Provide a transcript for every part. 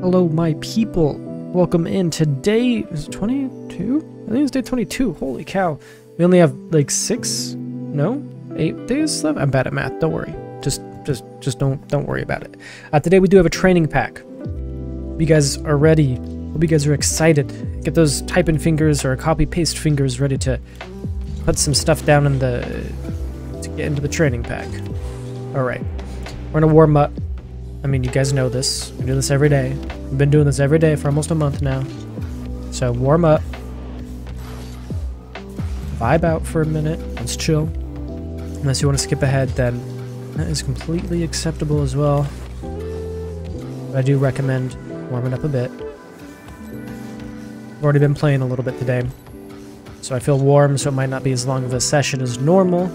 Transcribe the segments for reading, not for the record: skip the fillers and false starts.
Hello, my people. Welcome in. Today is 22? I think it's day 22. Holy cow. We only have like 8 days left. I'm bad at math. Don't worry. Just don't worry about it. Today we do have a training pack. Hope you guys are ready. Hope you guys are excited. Get those typing fingers or copy paste fingers ready to put some stuff down in to get into the training pack. All right, we're gonna warm up. I mean, you guys know this. We do this every day. We've been doing this every day for almost a month now. So warm up, vibe out for a minute. Let's chill. Unless you want to skip ahead, then that is completely acceptable as well. But I do recommend warming up a bit. I've already been playing a little bit today, so I feel warm, so it might not be as long of a session as normal.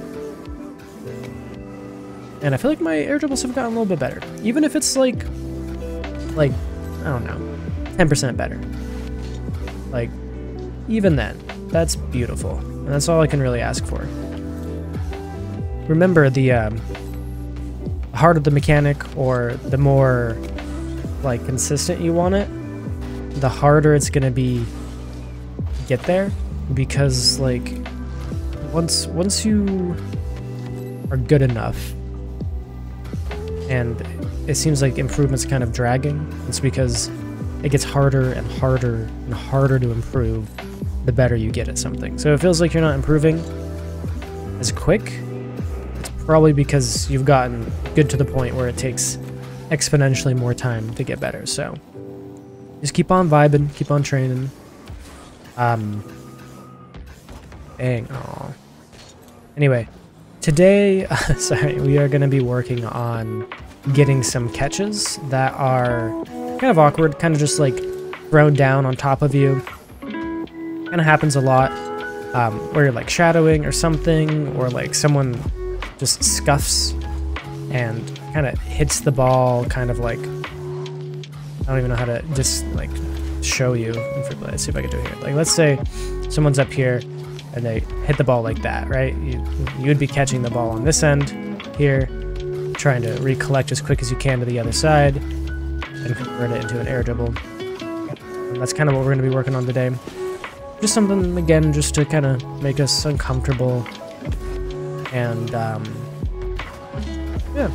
And I feel like my air dribbles have gotten a little bit better, even if it's like I don't know, 10% better. Like, even then, that's beautiful, and that's all I can really ask for. Remember, the harder the mechanic, or the more like consistent you want it, the harder it's gonna be to get there, because like once you are good enough, and it seems like improvement's kind of dragging, it's because it gets harder and harder and harder to improve the better you get at something. So it feels like you're not improving as quick. It's probably because you've gotten good to the point where it takes exponentially more time to get better. So just keep on vibing, keep on training. Dang, aw. Anyway, today, sorry, we are going to be working on getting some catches that are kind of awkward, kind of just like thrown down on top of you. Kind of happens a lot, where you're like shadowing or something, or like someone just scuffs and kind of hits the ball, kind of like, I don't even know how to just like show you. Let's see if I can do it here. Like, let's say someone's up here and they hit the ball like that, right? You would be catching the ball on this end here, trying to recollect as quick as you can to the other side and convert it into an air dribble. And that's kind of what we're going to be working on today. Just something, again, just to kind of make us uncomfortable. And yeah.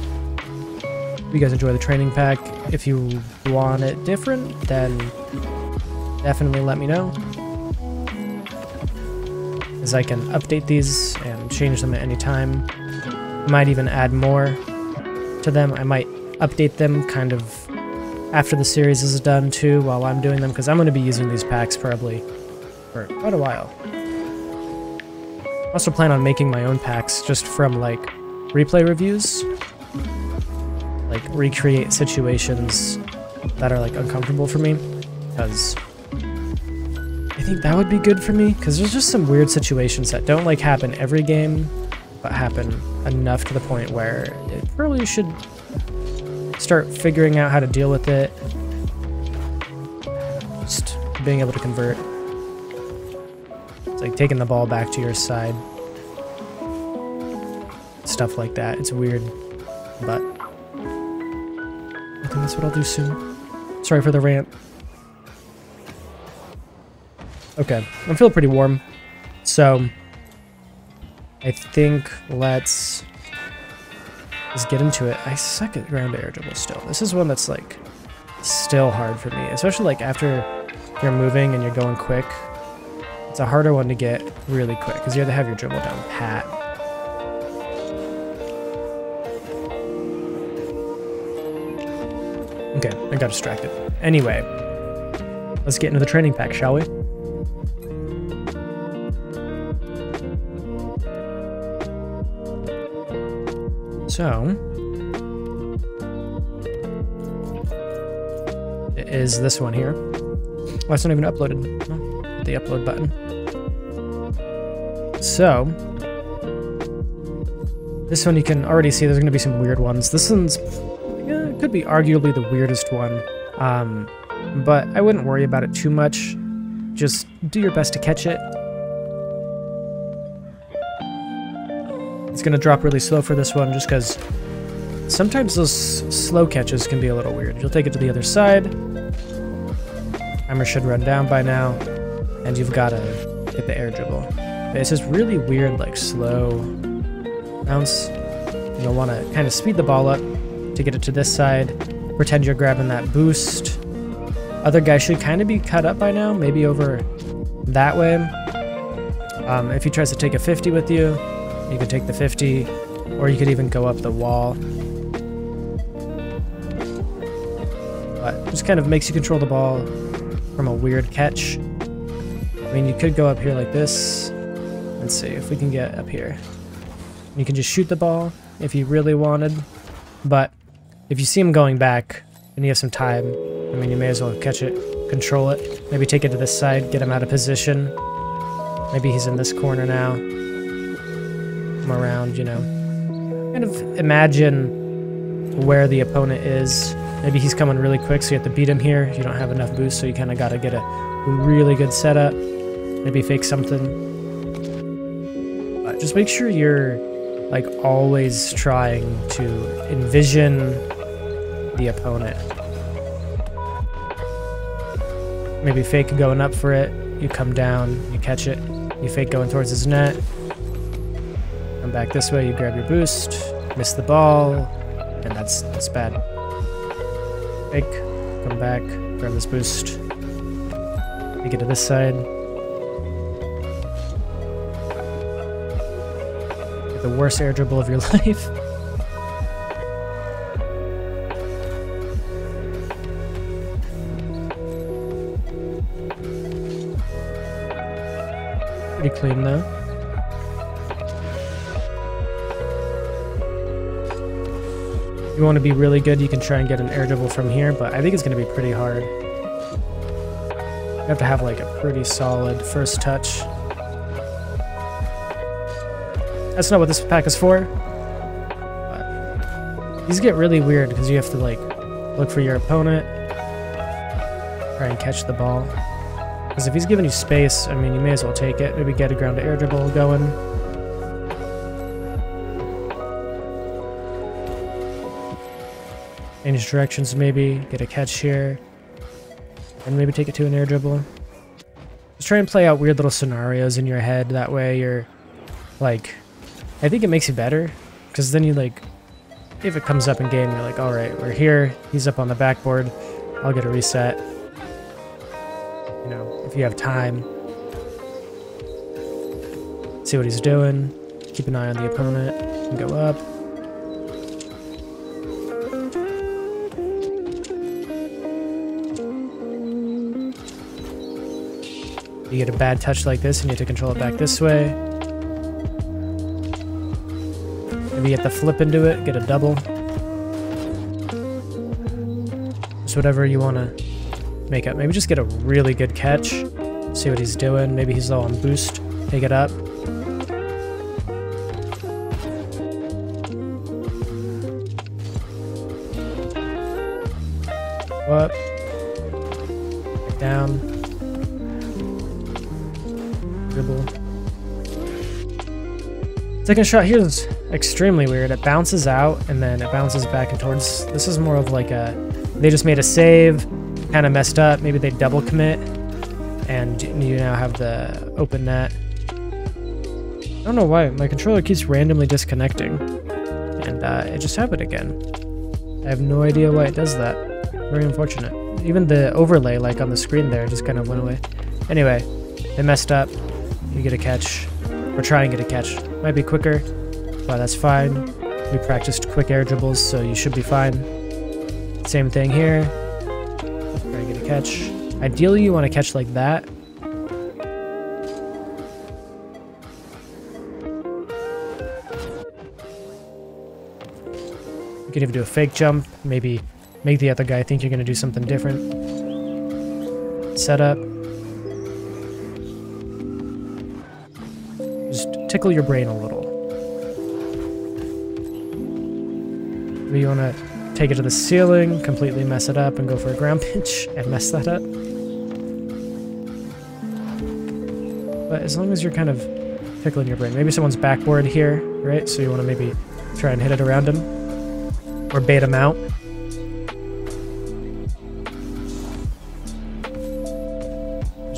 If you guys enjoy the training pack, if you want it different, then definitely let me know, as I can update these and change them at any time. I might even add more to them. I might update them kind of after the series is done too, while I'm doing them, because I'm going to be using these packs probably for quite a while. I also plan on making my own packs just from like replay reviews, like recreate situations that are like uncomfortable for me, because I think that would be good for me, because there's just some weird situations that don't like happen every game, but happen enough to the point where it probably should start figuring out how to deal with it, just being able to convert. It's like taking the ball back to your side, stuff like that. It's weird, but I think that's what I'll do soon. Sorry for the rant. Okay, I'm feeling pretty warm, so I think let's just get into it. I suck at ground air dribble still. This is one that's like still hard for me, especially like after you're moving and you're going quick. It's a harder one to get really quick, because you have to have your dribble down pat. Okay, I got distracted. Anyway, let's get into the training pack, shall we? So, it is this one here. Oh, it's not even uploaded. Oh, the upload button. So, this one you can already see there's going to be some weird ones. This one's could be arguably the weirdest one, but I wouldn't worry about it too much. Just do your best to catch it. It's going to drop really slow for this one, just because sometimes those slow catches can be a little weird. You'll take it to the other side, Timer should run down by now, and you've got to hit the air dribble. But it's this really weird, like, slow bounce. You'll want to kind of speed the ball up to get it to this side. Pretend you're grabbing that boost. Other guy should kind of be cut up by now, maybe over that way. If he tries to take a 50 with you, you could take the 50, or you could even go up the wall. But just kind of makes you control the ball from a weird catch. I mean, you could go up here like this. Let's see if we can get up here. You can just shoot the ball if you really wanted, but if you see him going back and you have some time, I mean, you may as well catch it, control it, maybe take it to this side, get him out of position. Maybe he's in this corner now. Come around, you know. Kind of imagine where the opponent is. Maybe he's coming really quick, so you have to beat him here. You don't have enough boost, so you kind of got to get a really good setup. Maybe fake something. But just make sure you're, like, always trying to envision the opponent. Maybe fake going up for it. You come down, you catch it, you fake going towards his net, come back this way, you grab your boost, miss the ball, and that's bad. Fake, come back, grab this boost, you get to this side, get the worst air dribble of your life. Pretty clean though. If you want to be really good, you can try and get an air dribble from here, but I think it's going to be pretty hard. You have to have like a pretty solid first touch. That's not what this pack is for. But these get really weird because you have to like look for your opponent, try and catch the ball. Because if he's giving you space, I mean, you may as well take it. Maybe get a ground to air dribble going. Change directions maybe, get a catch here. And maybe take it to an air dribble. Just try and play out weird little scenarios in your head. That way you're, like, I think it makes you better. Because then you, like, if it comes up in game, you're like, alright, we're here. He's up on the backboard. I'll get a reset. You know, if you have time, see what he's doing, keep an eye on the opponent, and go up. You get a bad touch like this, and you have to control it back this way. Maybe you have to flip into it, get a double. Just whatever you want to make up. Maybe just get a really good catch. See what he's doing. Maybe he's low on boost. Take it up. Go up. Back down. Dribble. Second shot here is extremely weird. It bounces out and then it bounces back and towards. This is more of like a, they just made a save. Kind of messed up. Maybe they double commit, and you now have the open net. I don't know why my controller keeps randomly disconnecting, and it just happened again. I have no idea why it does that. Very unfortunate. Even the overlay, like on the screen there, just kind of went away. Anyway, they messed up. You get a catch, or try and get a catch. Might be quicker, but that's fine. We practiced quick air dribbles, so you should be fine. Same thing here. Catch. Ideally, you want to catch like that. You can even do a fake jump, maybe make the other guy think you're going to do something different. Set up. Just tickle your brain a little. Maybe you want to take it to the ceiling, completely mess it up, and go for a ground pitch and mess that up. But as long as you're kind of tickling your brain. Maybe someone's backboard here, right? So you want to maybe try and hit it around him. Or bait him out.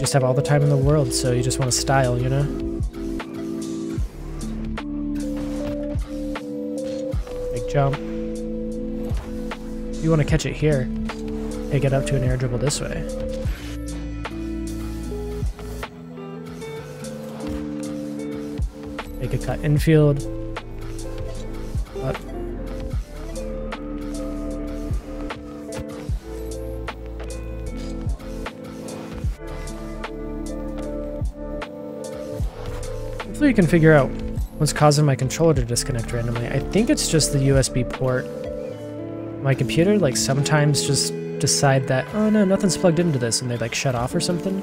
just have all the time in the world, so you just want to style, you know? Big jump. You want to catch it here. Hey, get up to an air dribble this way. Make a cut infield. Up. Hopefully you can figure out what's causing my controller to disconnect randomly. I think it's just the USB port. My computer, like, sometimes just decide that, oh no, nothing's plugged into this, and they, like, shut off or something.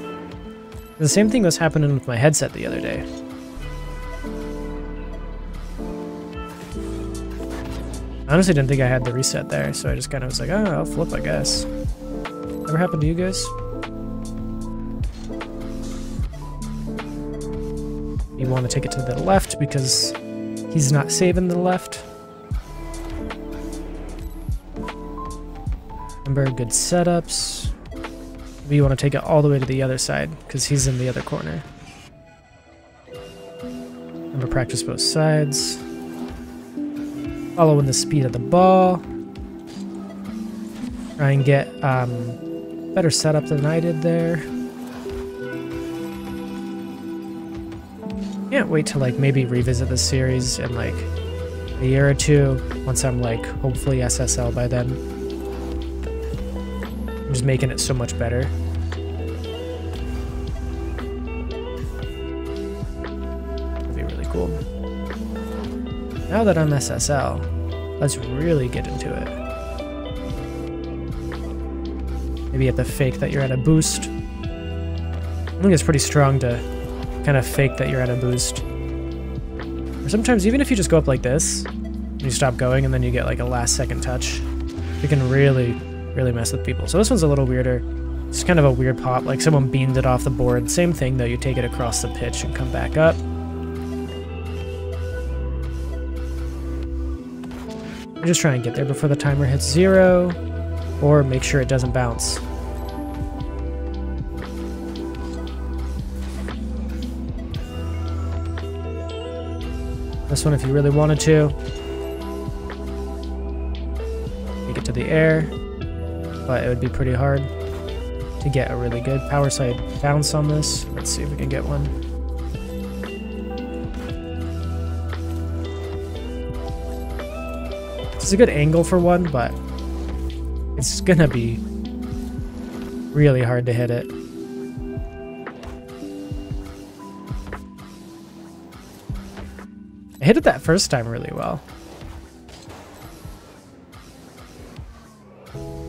The same thing was happening with my headset the other day. I honestly didn't think I had the reset there, so I just kind of was like, oh, I'll flip, I guess. Ever happened to you guys? You want to take it to the left because he's not saving the left. Remember, good setups. Maybe you want to take it all the way to the other side because he's in the other corner. Remember, practice both sides. Follow in the speed of the ball. Try and get better setup than I did there. Can't wait to, like, maybe revisit this series in like a year or two once I'm, like, hopefully SSL by then. I'm just making it so much better. That'd be really cool. Now that I'm SSL, let's really get into it. Maybe you have to fake that you're at a boost. I think it's pretty strong to kind of fake that you're at a boost. Or sometimes even if you just go up like this, and you stop going and then you get like a last second touch, you can really mess with people. So this one's a little weirder. It's kind of a weird pop, like someone beamed it off the board. Same thing though, you take it across the pitch and come back up. I'm just trying to get there before the timer hits 0, or make sure it doesn't bounce. This one, if you really wanted to, take it to the air. But it would be pretty hard to get a really good power side bounce on this. Let's see if we can get one. It's a good angle for one, but it's gonna be really hard to hit it. I hit it that first time really well.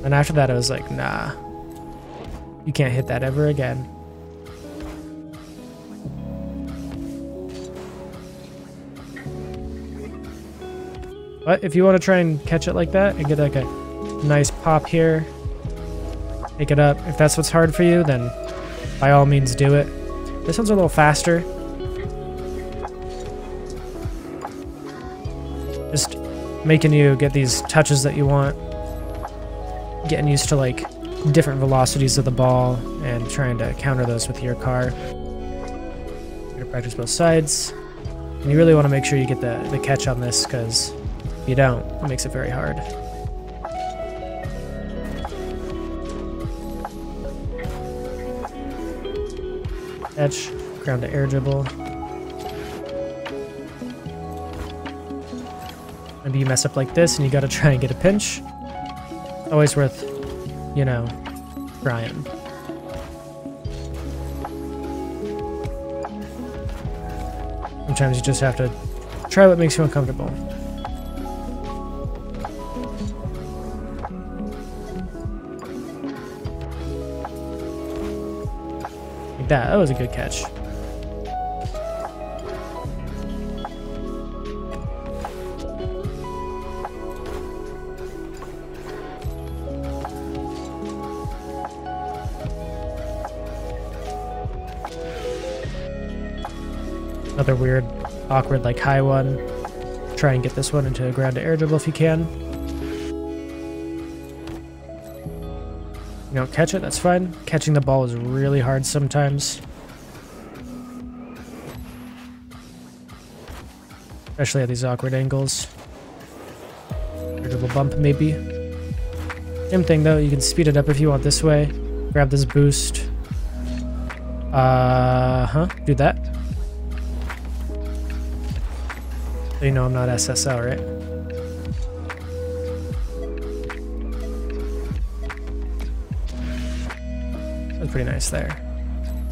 And after that, I was like, nah, you can't hit that ever again. But if you want to try and catch it like that and get like a nice pop here, pick it up. If that's what's hard for you, then by all means do it. This one's a little faster. Just making you get these touches that you want. Getting used to, like, different velocities of the ball and trying to counter those with your car. You're gonna practice both sides, and you really want to make sure you get the catch on this, because if you don't, it makes it very hard. Catch, ground to air dribble. Maybe you mess up like this and you gotta try and get a pinch. Always worth, you know, trying. Sometimes you just have to try what makes you uncomfortable. Like that. That was a good catch. Another weird, awkward, like, high one. Try and get this one into a ground to air dribble if you can. You don't catch it, that's fine. Catching the ball is really hard sometimes. Especially at these awkward angles. A little bump, maybe. Same thing, though. You can speed it up if you want this way. Grab this boost. Do that. So you know I'm not SSL, right? Pretty nice there.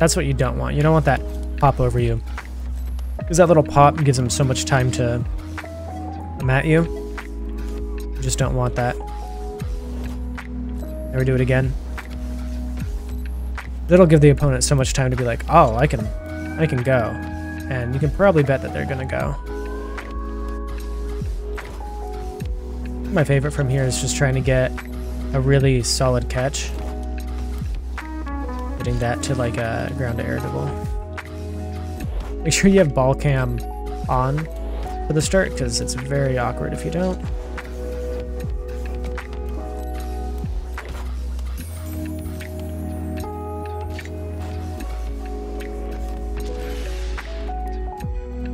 That's what you don't want. You don't want that pop over you, because that little pop gives them so much time to come at you. You just don't want that. Never do it again. That'll give the opponent so much time to be like, oh, I can go, and you can probably bet that they're gonna go. My favorite from here is just trying to get a really solid catch. Getting that to like a ground to air double. Make sure you have ball cam on for the start, because it's very awkward if you don't.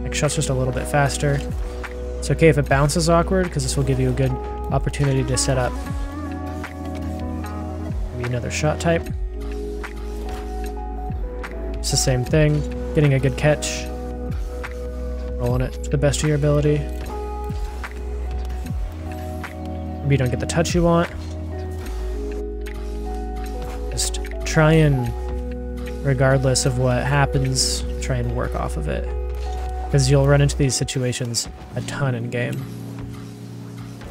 Like, shot's just a little bit faster. It's okay if it bounces awkward, because this will give you a good opportunity to set up maybe another shot type. It's the same thing, getting a good catch, rolling it to the best of your ability. Maybe you don't get the touch you want. Just try and, regardless of what happens, try and work off of it. Because you'll run into these situations a ton in game.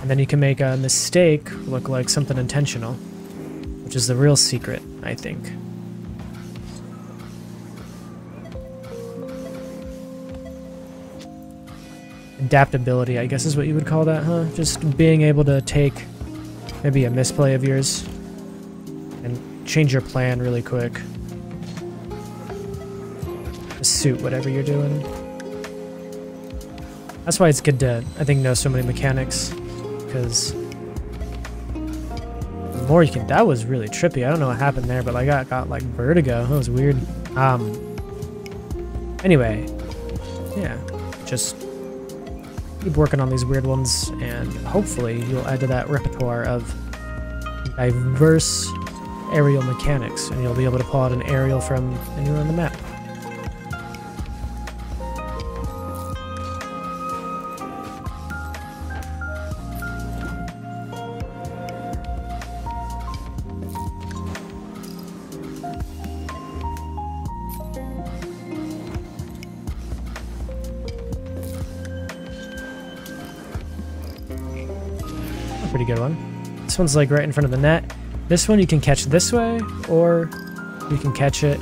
And then you can make a mistake look like something intentional, which is the real secret, I think. Adaptability, I guess, is what you would call that, huh? Just being able to take maybe a misplay of yours and change your plan really quick. Just suit whatever you're doing. That's why it's good to, I think, know so many mechanics, because the more you can... That was really trippy. I don't know what happened there, but like, I got like vertigo. That was weird. Anyway, yeah, just keep working on these weird ones, and hopefully you'll add to that repertoire of diverse aerial mechanics, and you'll be able to pull out an aerial from anywhere on the map. Pretty good one. This one's like right in front of the net. This one you can catch this way, or you can catch it,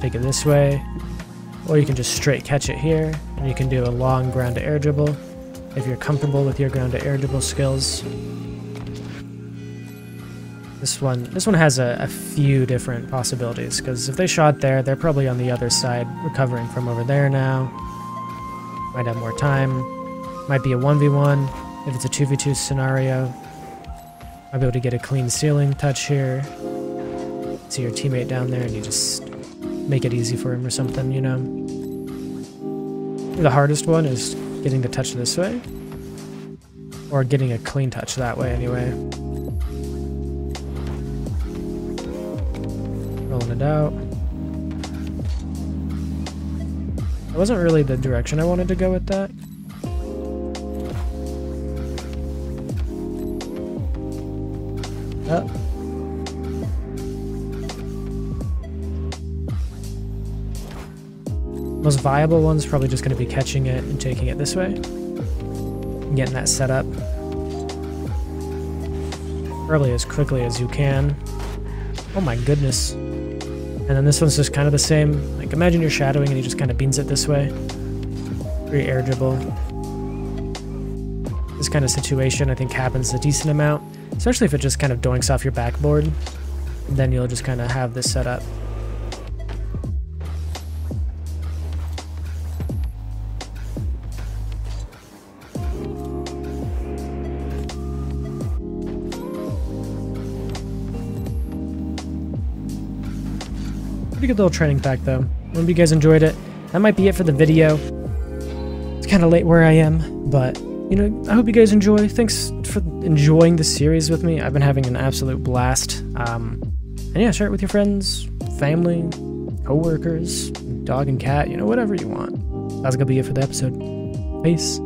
take it this way, or you can just straight catch it here, and you can do a long ground to air dribble if you're comfortable with your ground to air dribble skills. This one has a few different possibilities, because if they shot there, they're probably on the other side recovering from over there now. Might have more time. Might be a 1v1. If it's a 2v2 scenario, I'll be able to get a clean ceiling touch here. See your teammate down there, and you just make it easy for him or something, you know? The hardest one is getting the touch this way, or getting a clean touch that way anyway. Rolling it out. That wasn't really the direction I wanted to go with that. Up. Most viable one's probably just going to be catching it and taking it this way and getting that set up probably as quickly as you can. Oh my goodness. And then this one's just kind of the same. Like, imagine you're shadowing and he just kind of beans it this way. Free air dribble. This kind of situation, I think, happens a decent amount. Especially if it just kind of doinks off your backboard, then you'll just kind of have this set up. Pretty good little training pack, though. I hope you guys enjoyed it. That might be it for the video. It's kind of late where I am, but, you know, I hope you guys enjoy. Thanks for enjoying the series with me. I've been having an absolute blast. And yeah, share it with your friends, family, coworkers, dog and cat, you know, whatever you want. That's gonna be it for the episode. Peace.